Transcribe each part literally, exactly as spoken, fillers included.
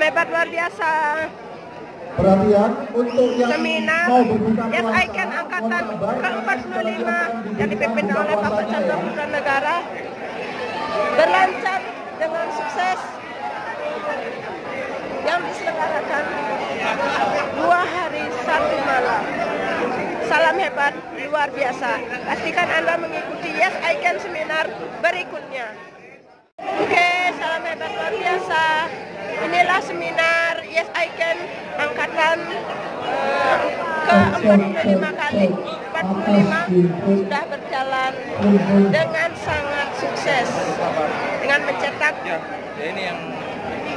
hebat luar biasa. Perhatian untuk yang seminar Yes I Can angkatan ke empat puluh lima yang dipimpin oleh Bapak Chandra Putra Negara berlancar dengan sukses yang diselenggarakan dua hari satu malam. Salam hebat luar biasa. Pastikan Anda mengikuti Yes I Can seminar berikutnya. Oke, salam hebat luar biasa. Inilah seminar Yes I Can angkatan uh, ke empat puluh lima kali. empat puluh lima sudah berjalan dengan sangat sukses. Dengan mencetak ya, ya ini yang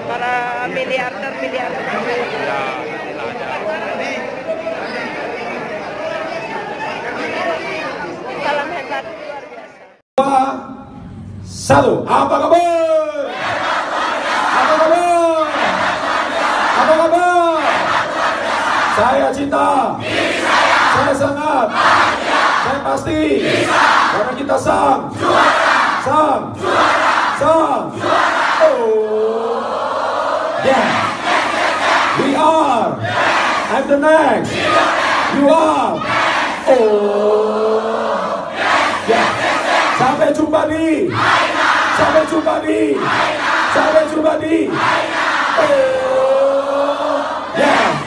para miliarder-miliarder. Salam hebat luar biasa. Satu, apa kabar? Apa kabar? Apa kabar? Saya cinta. Saya sangat. Saya pasti. Karena kita sang. Sang. Sang. Oh. Yeah. We are. I'm the next. You are. Oh. Yeah. Sampai jumpa di. Sampai jumpa di. Sampai jumpa di. Oh. Yeah.